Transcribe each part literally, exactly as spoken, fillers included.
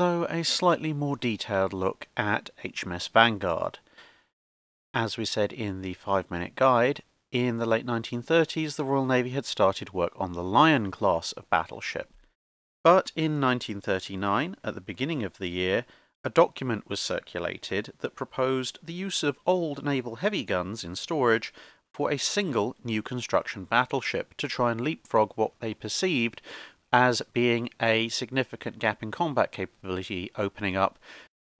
also a slightly more detailed look at H M S Vanguard. As we said in the five-minute guide, in the late nineteen thirties the Royal Navy had started work on the Lion class of battleship. But in nineteen thirty-nine, at the beginning of the year, a document was circulated that proposed the use of old naval heavy guns in storage for a single new construction battleship to try and leapfrog what they perceived as being a significant gap in combat capability opening up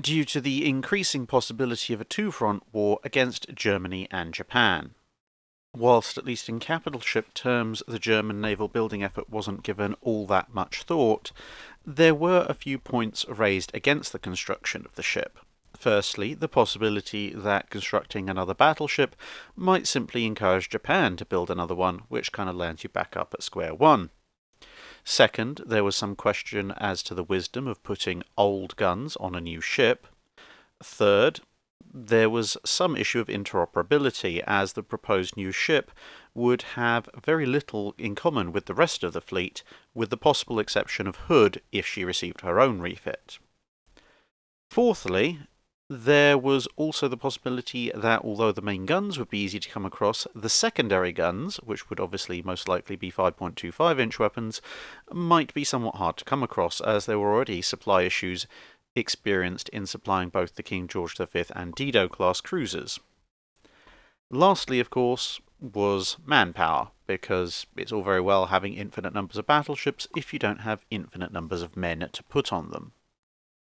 due to the increasing possibility of a two-front war against Germany and Japan. Whilst, at least in capital ship terms, the German naval building effort wasn't given all that much thought, there were a few points raised against the construction of the ship. Firstly, the possibility that constructing another battleship might simply encourage Japan to build another one, which kind of lands you back up at square one. Second, there was some question as to the wisdom of putting old guns on a new ship. Third, there was some issue of interoperability, as the proposed new ship would have very little in common with the rest of the fleet, with the possible exception of Hood if she received her own refit. Fourthly, there was also the possibility that although the main guns would be easy to come across, the secondary guns, which would obviously most likely be five point two five inch weapons, might be somewhat hard to come across, as there were already supply issues experienced in supplying both the King George the Fifth and Dido class cruisers. Lastly, of course, was manpower, because it's all very well having infinite numbers of battleships if you don't have infinite numbers of men to put on them.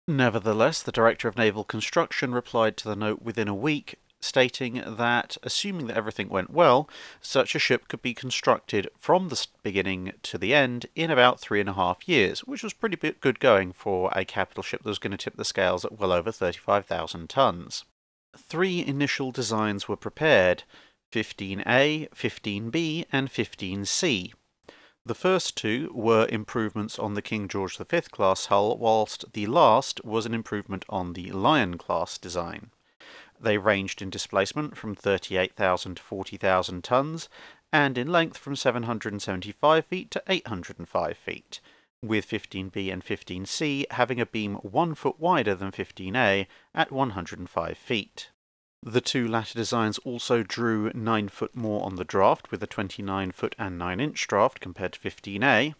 Nevertheless, the Director of Naval Construction replied to the note within a week, stating that, assuming that everything went well, such a ship could be constructed from the beginning to the end in about three and a half years, which was pretty good going for a capital ship that was going to tip the scales at well over thirty-five thousand tons. Three initial designs were prepared, fifteen A, fifteen B and fifteen C. The first two were improvements on the King George the Fifth class hull, whilst the last was an improvement on the Lion class design. They ranged in displacement from thirty-eight thousand to forty thousand tons, and in length from seven hundred seventy-five feet to eight hundred five feet, with fifteen B and fifteen C having a beam one foot wider than fifteen A at one hundred five feet. The two latter designs also drew nine foot more on the draft, with a twenty-nine foot and nine inch draft compared to fifteen A,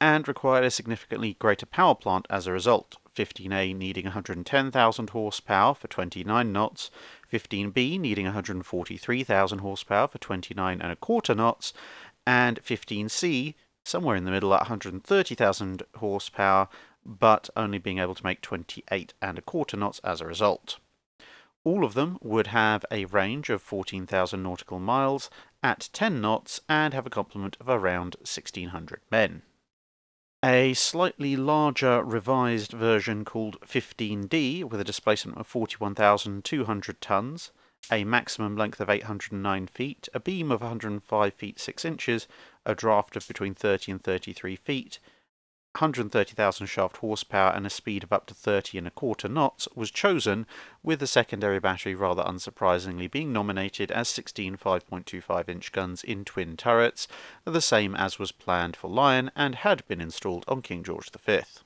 and required a significantly greater power plant as a result, fifteen A needing one hundred ten thousand horsepower for twenty-nine knots, fifteen B needing one hundred forty-three thousand horsepower for twenty-nine and a quarter knots, and fifteen C somewhere in the middle at one hundred thirty thousand horsepower, but only being able to make twenty-eight and a quarter knots as a result. All of them would have a range of fourteen thousand nautical miles at ten knots and have a complement of around sixteen hundred men. A slightly larger revised version called fifteen D, with a displacement of forty-one thousand two hundred tons, a maximum length of eight hundred nine feet, a beam of one hundred five feet six inches, a draft of between thirty and thirty-three feet, one hundred thirty thousand shaft horsepower and a speed of up to thirty and a quarter knots, was chosen, with the secondary battery rather unsurprisingly being nominated as sixteen five point two five inch guns in twin turrets, the same as was planned for Lion and had been installed on King George the Fifth.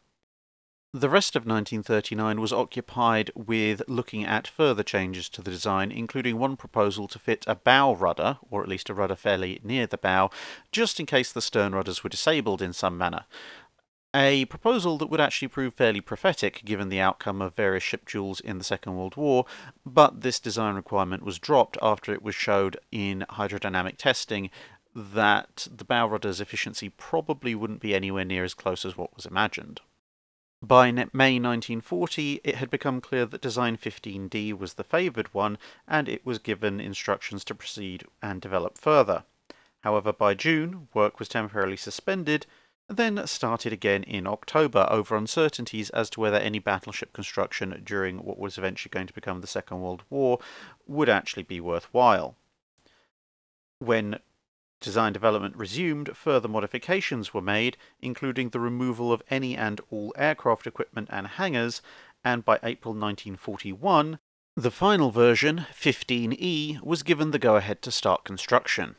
The rest of nineteen thirty-nine was occupied with looking at further changes to the design, including one proposal to fit a bow rudder, or at least a rudder fairly near the bow, just in case the stern rudders were disabled in some manner. A proposal that would actually prove fairly prophetic given the outcome of various ship duels in the Second World War, but this design requirement was dropped after it was showed in hydrodynamic testing that the bow rudder's efficiency probably wouldn't be anywhere near as close as what was imagined. By May nineteen forty, it had become clear that Design fifteen D was the favoured one, and it was given instructions to proceed and develop further. However, by June, work was temporarily suspended, then started again in October over uncertainties as to whether any battleship construction during what was eventually going to become the Second World War would actually be worthwhile. When design development resumed, further modifications were made, including the removal of any and all aircraft equipment and hangars, and by April nineteen forty-one, the final version, fifteen E, was given the go-ahead to start construction.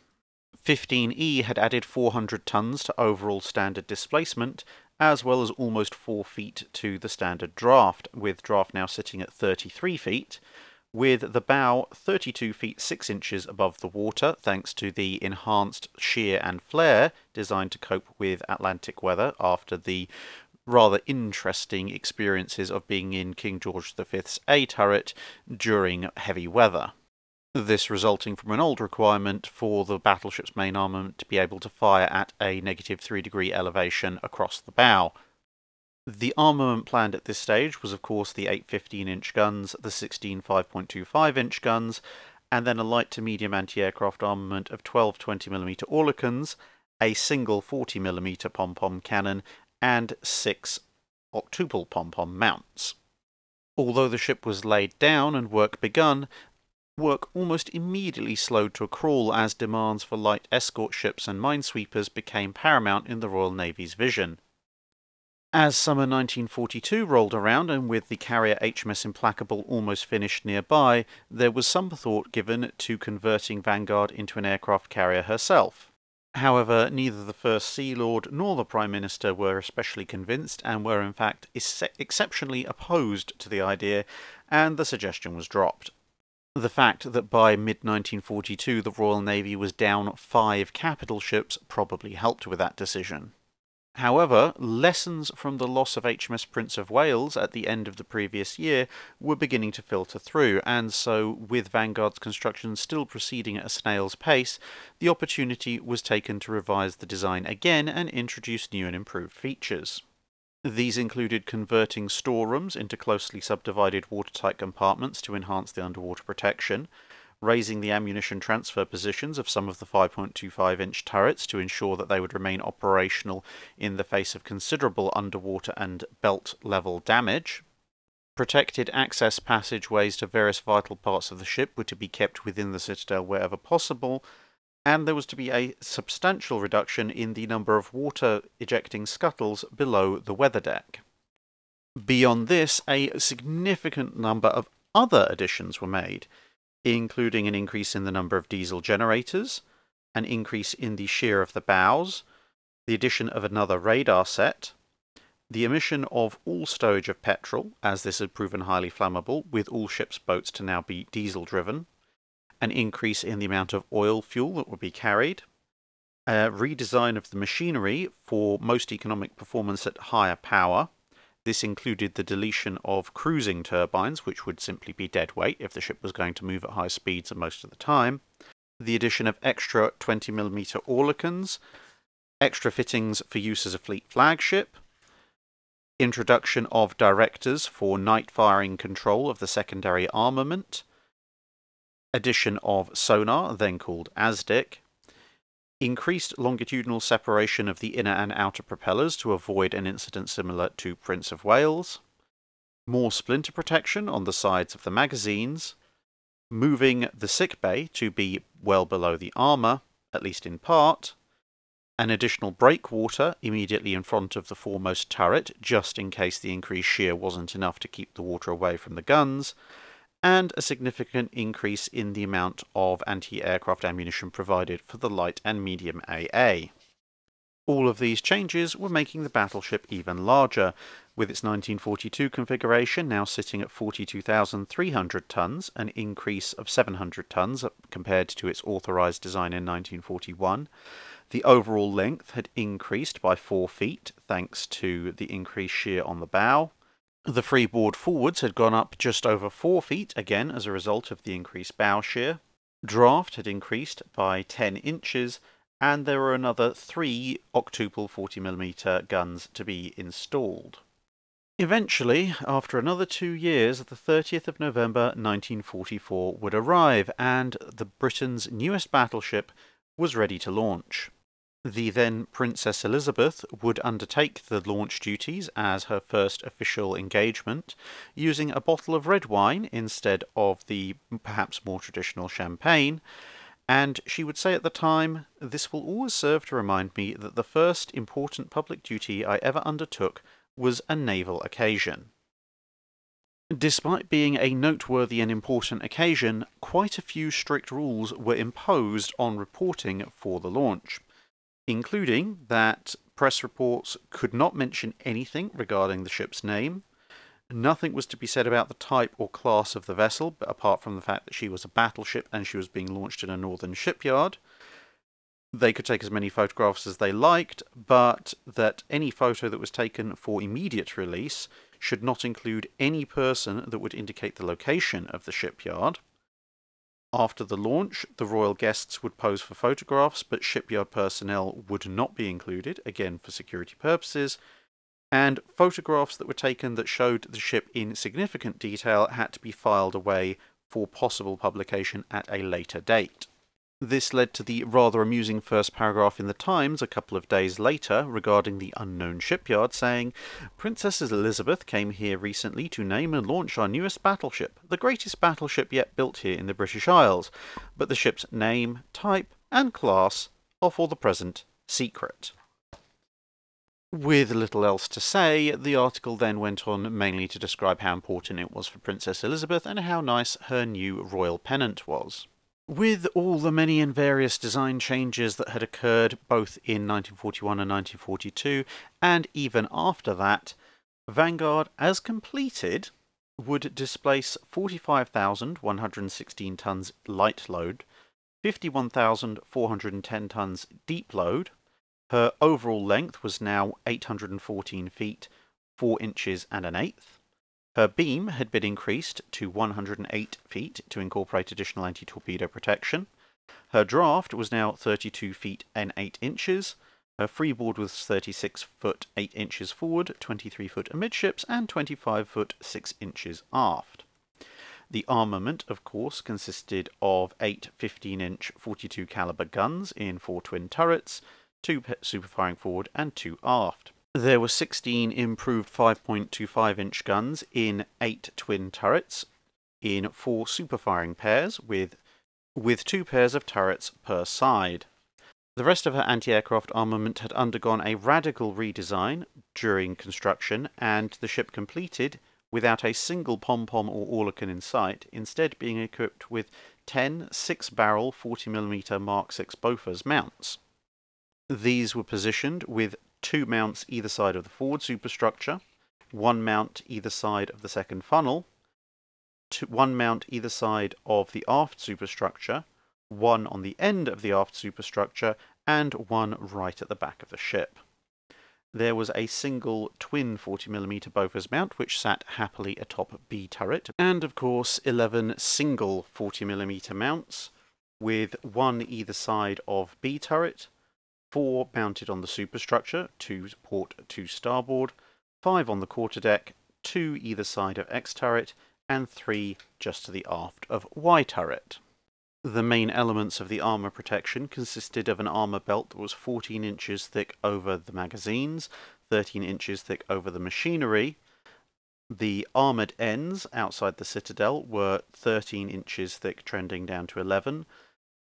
fifteen E had added four hundred tons to overall standard displacement as well as almost four feet to the standard draft, with draft now sitting at thirty-three feet, with the bow thirty-two feet six inches above the water, thanks to the enhanced shear and flare designed to cope with Atlantic weather after the rather interesting experiences of being in King George the Fifth's A turret during heavy weather. This resulting from an old requirement for the battleship's main armament to be able to fire at a negative three degree elevation across the bow. The armament planned at this stage was of course the eight fifteen inch guns, the sixteen five point two five inch guns, and then a light to medium anti-aircraft armament of twelve twenty millimeter Oerlikons, a single forty millimeter pom-pom cannon, and six octuple pom-pom mounts. Although the ship was laid down and work begun, work almost immediately slowed to a crawl as demands for light escort ships and minesweepers became paramount in the Royal Navy's vision. As summer nineteen forty-two rolled around, and with the carrier H M S Implacable almost finished nearby, there was some thought given to converting Vanguard into an aircraft carrier herself. However, neither the First Sea Lord nor the Prime Minister were especially convinced, and were in fact ex- exceptionally opposed to the idea, and the suggestion was dropped. The fact that by mid nineteen forty-two the Royal Navy was down five capital ships probably helped with that decision. However, lessons from the loss of H M S Prince of Wales at the end of the previous year were beginning to filter through, and so, with Vanguard's construction still proceeding at a snail's pace, the opportunity was taken to revise the design again and introduce new and improved features. These included converting storerooms into closely subdivided watertight compartments to enhance the underwater protection, raising the ammunition transfer positions of some of the five point two five inch turrets to ensure that they would remain operational in the face of considerable underwater and belt-level damage. Protected access passageways to various vital parts of the ship were to be kept within the citadel wherever possible, and there was to be a substantial reduction in the number of water-ejecting scuttles below the weather deck. Beyond this, a significant number of other additions were made, including an increase in the number of diesel generators, an increase in the shear of the bows, the addition of another radar set, the omission of all stowage of petrol, as this had proven highly flammable, with all ships' boats to now be diesel-driven, an increase in the amount of oil fuel that would be carried, a redesign of the machinery for most economic performance at higher power. This included the deletion of cruising turbines, which would simply be dead weight if the ship was going to move at high speeds most of the time, the addition of extra twenty millimeter Oerlikons, extra fittings for use as a fleet flagship, introduction of directors for night firing control of the secondary armament, addition of sonar, then called A S D I C, increased longitudinal separation of the inner and outer propellers to avoid an incident similar to Prince of Wales, more splinter protection on the sides of the magazines, moving the sick bay to be well below the armour, at least in part, an additional breakwater immediately in front of the foremost turret, just in case the increased shear wasn't enough to keep the water away from the guns, and a significant increase in the amount of anti-aircraft ammunition provided for the light and medium A A. All of these changes were making the battleship even larger, with its nineteen forty-two configuration now sitting at forty-two thousand three hundred tonnes, an increase of seven hundred tonnes compared to its authorised design in nineteen forty-one. The overall length had increased by four feet, thanks to the increased shear on the bow. The freeboard forwards had gone up just over four feet, again as a result of the increased bow shear. Draft had increased by ten inches, and there were another three octuple forty millimeter guns to be installed. Eventually, after another two years, the thirtieth of November nineteen forty-four would arrive, and the Britain's newest battleship was ready to launch. The then Princess Elizabeth would undertake the launch duties as her first official engagement, using a bottle of red wine instead of the perhaps more traditional champagne, and she would say at the time, "This will always serve to remind me that the first important public duty I ever undertook was a naval occasion." Despite being a noteworthy and important occasion, quite a few strict rules were imposed on reporting for the launch, including that Press reports could not mention anything regarding the ship's name. Nothing was to be said about the type or class of the vessel, but apart from the fact that she was a battleship and she was being launched in a northern shipyard. They could take as many photographs as they liked, but that any photo that was taken for immediate release should not include any person that would indicate the location of the shipyard. After the launch, the royal guests would pose for photographs, but shipyard personnel would not be included, again for security purposes, and photographs that were taken that showed the ship in significant detail had to be filed away for possible publication at a later date. This led to the rather amusing first paragraph in the Times a couple of days later regarding the unknown shipyard saying, "Princess Elizabeth came here recently to name and launch our newest battleship, the greatest battleship yet built here in the British Isles, but the ship's name, type and class are for the present secret." With little else to say, the article then went on mainly to describe how important it was for Princess Elizabeth and how nice her new royal pennant was. With all the many and various design changes that had occurred both in nineteen forty-one and nineteen forty-two, and even after that, Vanguard, as completed, would displace forty-five thousand one hundred sixteen tonnes light load, fifty-one thousand four hundred ten tonnes deep load. Her overall length was now eight hundred fourteen feet, four inches and an eighth. Her beam had been increased to one hundred eight feet to incorporate additional anti-torpedo protection. Her draft was now thirty-two feet and eight inches. Her freeboard was thirty-six foot eight inches forward, twenty-three foot amidships, and twenty-five foot six inches aft. The armament, of course, consisted of eight fifteen-inch forty-two caliber guns in four twin turrets, two superfiring forward and two aft. There were sixteen improved five point two five inch guns in eight twin turrets in four superfiring pairs with, with two pairs of turrets per side. The rest of her anti-aircraft armament had undergone a radical redesign during construction, and the ship completed without a single pom-pom or Oerlikon in sight, instead being equipped with ten six-barrel forty millimeter Mark six Bofors mounts. These were positioned with two mounts either side of the forward superstructure, one mount either side of the second funnel, two, one mount either side of the aft superstructure, one on the end of the aft superstructure, and one right at the back of the ship. There was a single twin forty millimeter Bofors mount which sat happily atop B turret, and of course eleven single forty millimeter mounts, with one either side of B turret, four mounted on the superstructure, two port, two starboard, five on the quarterdeck, two either side of X turret, and three just to the aft of Y turret. The main elements of the armour protection consisted of an armour belt that was fourteen inches thick over the magazines, thirteen inches thick over the machinery. The armoured ends outside the citadel were thirteen inches thick, trending down to eleven.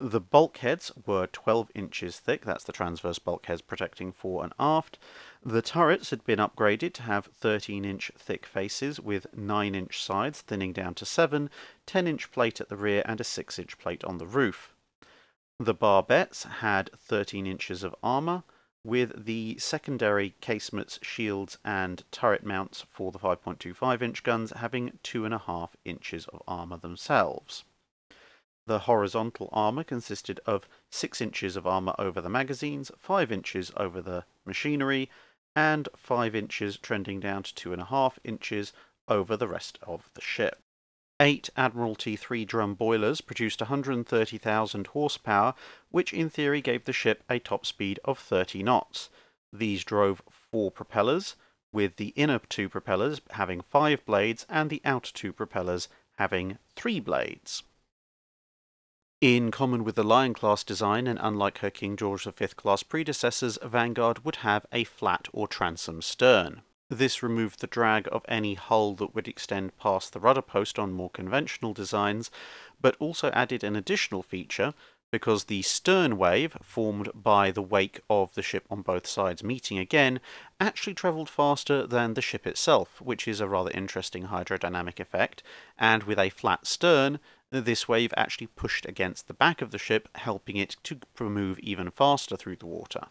The bulkheads were twelve inches thick, that's the transverse bulkheads protecting fore and aft. The turrets had been upgraded to have thirteen inch thick faces with nine inch sides thinning down to seven, ten inch plate at the rear and a six inch plate on the roof. The barbettes had thirteen inches of armour, with the secondary casemates, shields and turret mounts for the five point two five inch guns having two point five inches of armour themselves. The horizontal armour consisted of six inches of armour over the magazines, five inches over the machinery, and five inches trending down to two and a half inches over the rest of the ship. Eight Admiralty three-drum boilers produced one hundred thirty thousand horsepower, which in theory gave the ship a top speed of thirty knots. These drove four propellers, with the inner two propellers having five blades and the outer two propellers having three blades. In common with the Lion class design, and unlike her King George the Fifth class predecessors, Vanguard would have a flat or transom stern. This removed the drag of any hull that would extend past the rudder post on more conventional designs, but also added an additional feature, because the stern wave, formed by the wake of the ship on both sides meeting again, actually travelled faster than the ship itself, which is a rather interesting hydrodynamic effect, and with a flat stern, this wave actually pushed against the back of the ship, helping it to move even faster through the water.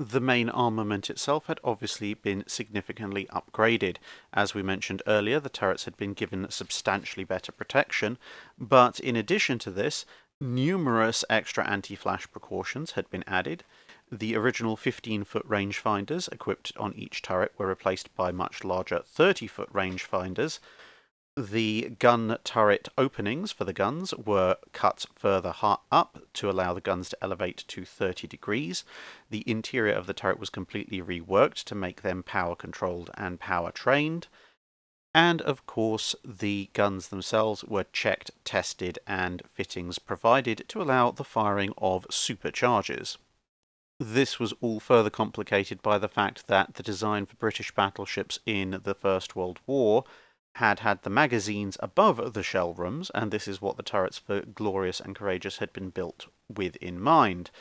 The main armament itself had obviously been significantly upgraded. As we mentioned earlier, the turrets had been given substantially better protection, but in addition to this, numerous extra anti-flash precautions had been added. The original fifteen-foot rangefinders equipped on each turret were replaced by much larger thirty-foot rangefinders. The gun turret openings for the guns were cut further up to allow the guns to elevate to thirty degrees. The interior of the turret was completely reworked to make them power-controlled and power-trained. And, of course, the guns themselves were checked, tested, and fittings provided to allow the firing of superchargers. This was all further complicated by the fact that the design for British battleships in the First World War had had the magazines above the shell rooms, and this is what the turrets for Glorious and Courageous had been built with in mind.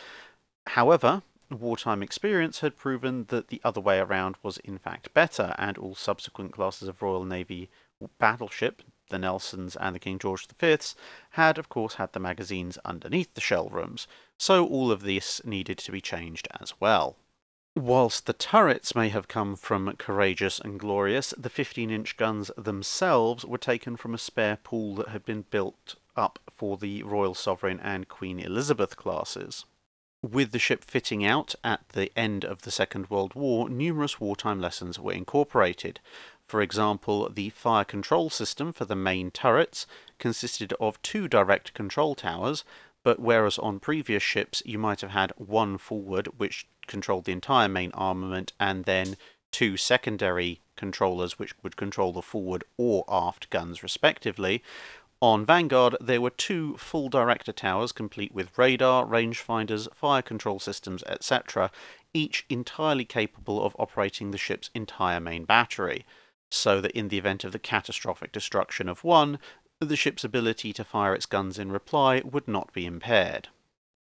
However, wartime experience had proven that the other way around was in fact better, and all subsequent classes of Royal Navy battleship, the Nelsons and the King George the Fifth's, had of course had the magazines underneath the shell rooms, so all of this needed to be changed as well. Whilst the turrets may have come from Courageous and Glorious, the fifteen-inch guns themselves were taken from a spare pool that had been built up for the Royal Sovereign and Queen Elizabeth classes. With the ship fitting out at the end of the Second World War, numerous wartime lessons were incorporated. For example, the fire control system for the main turrets consisted of two direct control towers, but whereas on previous ships you might have had one forward which controlled the entire main armament and then two secondary controllers which would control the forward or aft guns respectively, on Vanguard there were two full director towers complete with radar, rangefinders, fire control systems, et cetera, each entirely capable of operating the ship's entire main battery, so that in the event of the catastrophic destruction of one, the ship's ability to fire its guns in reply would not be impaired.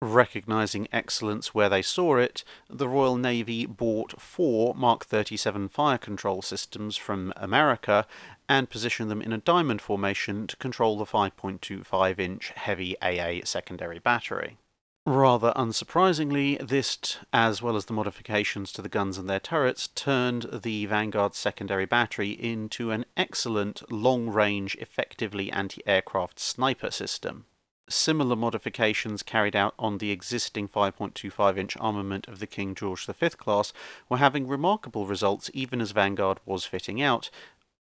Recognising excellence where they saw it, the Royal Navy bought four Mark thirty-seven fire control systems from America and positioned them in a diamond formation to control the five point two five inch heavy A A secondary battery. Rather unsurprisingly, this, as well as the modifications to the guns and their turrets, turned the Vanguard's secondary battery into an excellent, long-range, effectively anti-aircraft sniper system. Similar modifications carried out on the existing five point two five inch armament of the King George the Fifth class were having remarkable results even as Vanguard was fitting out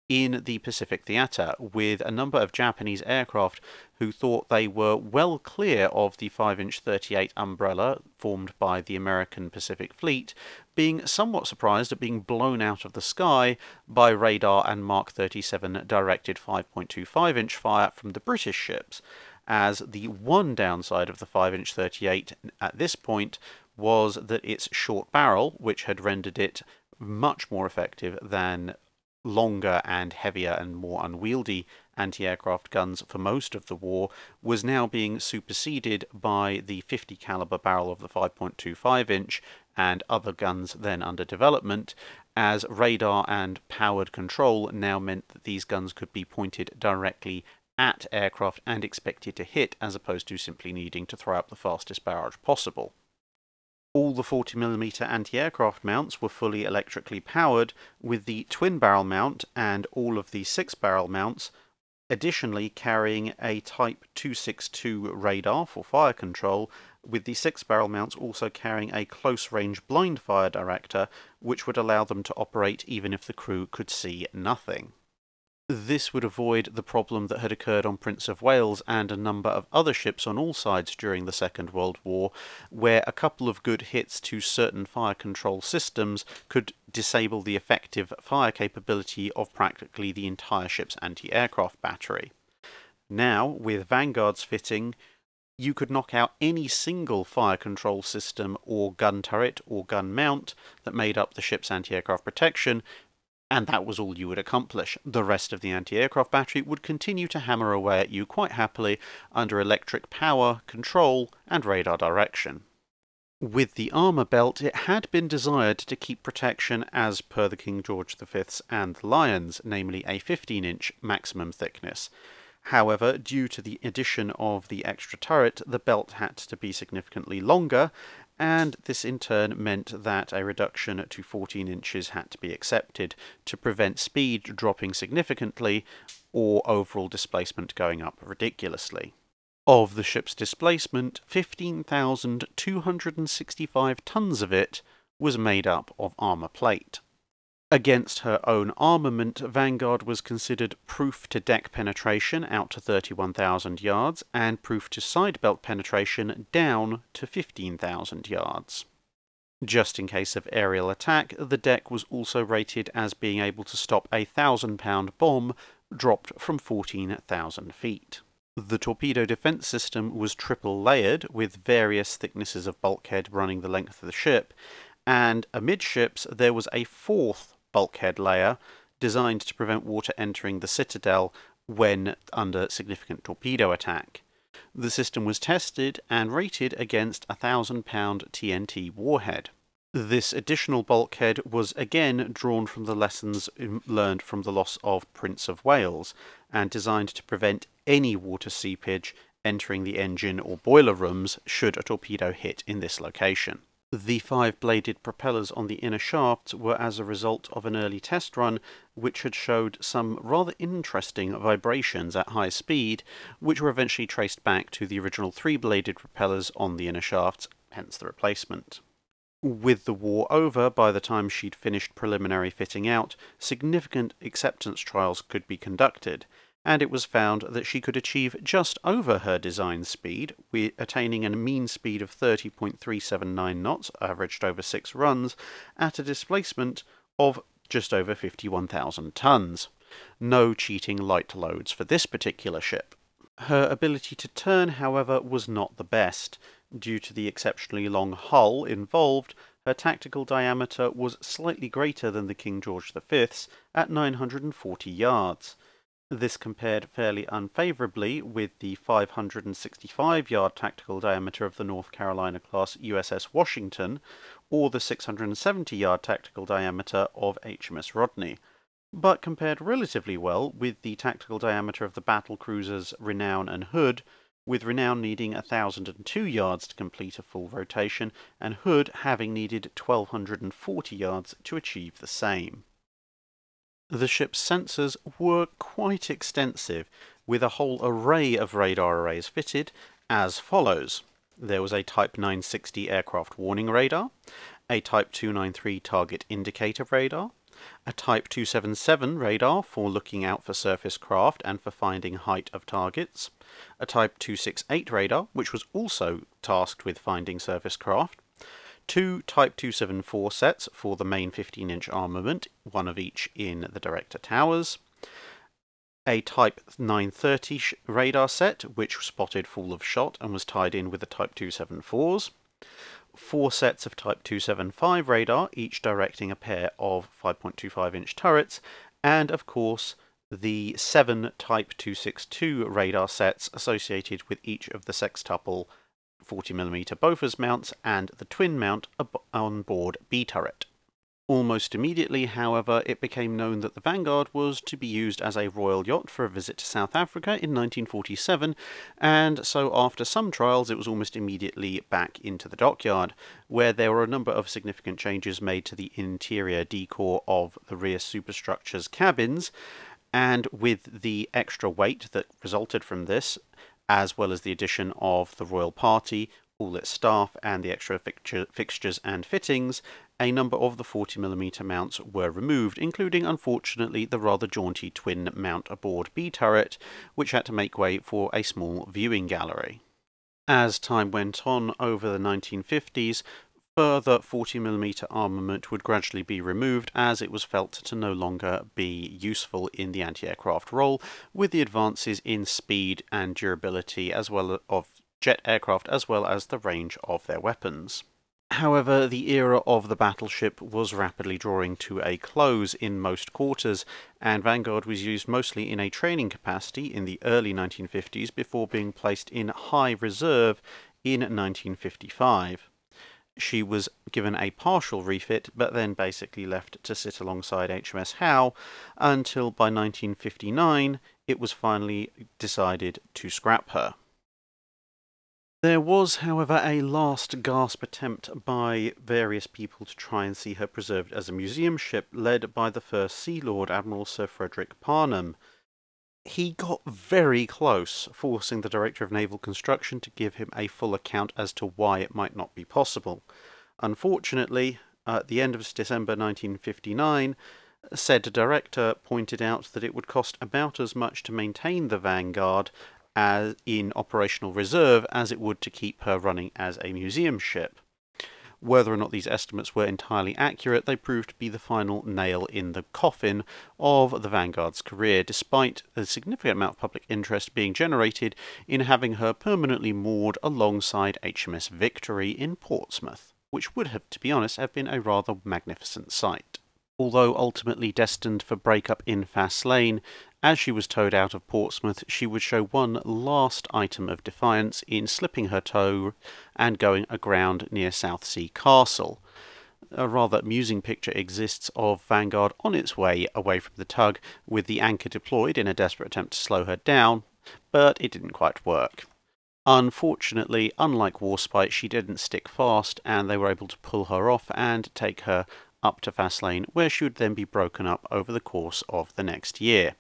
in the Pacific Theatre, with a number of Japanese aircraft who thought they were well clear of the five inch thirty-eight umbrella formed by the American Pacific Fleet, being somewhat surprised at being blown out of the sky by radar and Mark thirty-seven directed five point two five inch fire from the British ships, as the one downside of the five inch thirty-eight at this point was that its short barrel, which had rendered it much more effective than longer and heavier and more unwieldy anti-aircraft guns for most of the war, was now being superseded by the fifty caliber barrel of the five point two five inch and other guns then under development, as radar and powered control now meant that these guns could be pointed directly at aircraft and expected to hit, as opposed to simply needing to throw up the fastest barrage possible. All the forty millimeter anti-aircraft mounts were fully electrically powered, with the twin-barrel mount and all of the six-barrel mounts additionally carrying a Type two sixty-two radar for fire control, with the six-barrel mounts also carrying a close-range blind fire director, which would allow them to operate even if the crew could see nothing. This would avoid the problem that had occurred on Prince of Wales and a number of other ships on all sides during the Second World War, where a couple of good hits to certain fire control systems could disable the effective fire capability of practically the entire ship's anti-aircraft battery. Now, with Vanguard's fitting, you could knock out any single fire control system or gun turret or gun mount that made up the ship's anti-aircraft protection, and that was all you would accomplish. The rest of the anti-aircraft battery would continue to hammer away at you quite happily under electric power, control, and radar direction. With the armour belt, it had been desired to keep protection as per the King George the Fifth's and Lions, namely a fifteen inch maximum thickness. However, due to the addition of the extra turret, the belt had to be significantly longer, and this in turn meant that a reduction to fourteen inches had to be accepted to prevent speed dropping significantly or overall displacement going up ridiculously. Of the ship's displacement, fifteen thousand two hundred sixty-five tons of it was made up of armour plate. Against her own armament, Vanguard was considered proof to deck penetration out to thirty-one thousand yards and proof to side belt penetration down to fifteen thousand yards. Just in case of aerial attack, the deck was also rated as being able to stop a thousand pound bomb dropped from fourteen thousand feet. The torpedo defence system was triple layered, with various thicknesses of bulkhead running the length of the ship, and amidships there was a fourth bulkhead layer designed to prevent water entering the citadel when under significant torpedo attack. The system was tested and rated against a thousand pound T N T warhead. This additional bulkhead was again drawn from the lessons learned from the loss of Prince of Wales and designed to prevent any water seepage entering the engine or boiler rooms should a torpedo hit in this location. The five-bladed propellers on the inner shaft were as a result of an early test run which had showed some rather interesting vibrations at high speed, which were eventually traced back to the original three-bladed propellers on the inner shafts, hence the replacement. With the war over, by the time she'd finished preliminary fitting out, significant acceptance trials could be conducted, and it was found that she could achieve just over her design speed, attaining a mean speed of thirty point three seven nine knots, averaged over six runs, at a displacement of just over fifty-one thousand tons. No cheating light loads for this particular ship. Her ability to turn, however, was not the best. Due to the exceptionally long hull involved, her tactical diameter was slightly greater than the King George the Fifth's at nine hundred forty yards. This compared fairly unfavourably with the five hundred sixty-five yard tactical diameter of the North Carolina-class U S S Washington, or the six hundred seventy yard tactical diameter of H M S Rodney, but compared relatively well with the tactical diameter of the battle cruisers Renown and Hood, with Renown needing one thousand two yards to complete a full rotation, and Hood having needed one thousand two hundred forty yards to achieve the same. The ship's sensors were quite extensive, with a whole array of radar arrays fitted as follows. There was a Type nine sixty aircraft warning radar, a Type two ninety-three target indicator radar, a Type two seventy-seven radar for looking out for surface craft and for finding height of targets, a Type two sixty-eight radar, which was also tasked with finding surface craft, two Type two seventy-four sets for the main fifteen inch armament, one of each in the director towers, a Type nine thirty radar set which spotted fall of shot and was tied in with the Type two seventy-fours, four sets of Type two seventy-five radar, each directing a pair of five point two five inch turrets, and of course the seven Type two sixty-two radar sets associated with each of the sextuple forty millimeter Bofors mounts and the twin mount on board B turret. Almost immediately, however, it became known that the Vanguard was to be used as a royal yacht for a visit to South Africa in nineteen forty-seven, and so after some trials it was almost immediately back into the dockyard, where there were a number of significant changes made to the interior decor of the rear superstructure's cabins, and with the extra weight that resulted from this, as well as the addition of the royal party, all its staff, and the extra fixture, fixtures and fittings, a number of the forty millimeter mounts were removed, including, unfortunately, the rather jaunty twin mount aboard B turret, which had to make way for a small viewing gallery. As time went on over the nineteen fifties, further forty millimeter armament would gradually be removed as it was felt to no longer be useful in the anti-aircraft role, with the advances in speed and durability as well of jet aircraft as well as the range of their weapons. However, the era of the battleship was rapidly drawing to a close in most quarters, and Vanguard was used mostly in a training capacity in the early nineteen fifties before being placed in high reserve in nineteen fifty-five. She was given a partial refit, but then basically left to sit alongside H M S Howe until by nineteen fifty-nine it was finally decided to scrap her. There was, however, a last gasp attempt by various people to try and see her preserved as a museum ship, led by the first Sea Lord, Admiral Sir Frederick Parham. He got very close, forcing the Director of Naval Construction to give him a full account as to why it might not be possible. Unfortunately, at the end of December nineteen fifty-nine, said Director pointed out that it would cost about as much to maintain the Vanguard as in operational reserve as it would to keep her running as a museum ship. Whether or not these estimates were entirely accurate, they proved to be the final nail in the coffin of the Vanguard's career, despite a significant amount of public interest being generated in having her permanently moored alongside H M S Victory in Portsmouth, which would have, to be honest, have been a rather magnificent sight. Although ultimately destined for breakup in Faslane, as she was towed out of Portsmouth, she would show one last item of defiance in slipping her toe and going aground near Southsea Castle. A rather amusing picture exists of Vanguard on its way away from the tug, with the anchor deployed in a desperate attempt to slow her down, but it didn't quite work. Unfortunately, unlike Warspite, she didn't stick fast, and they were able to pull her off and take her up to Faslane, where she would then be broken up over the course of the next year.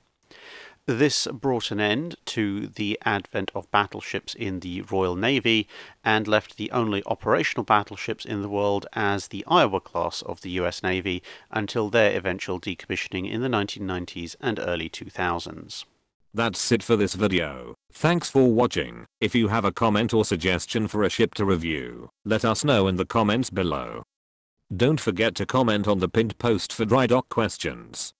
This brought an end to the advent of battleships in the Royal Navy and left the only operational battleships in the world as the Iowa class of the U S Navy until their eventual decommissioning in the nineteen nineties and early two thousands. That's it for this video. Thanks for watching. If you have a comment or suggestion for a ship to review, let us know in the comments below. Don't forget to comment on the pinned post for dry dock questions.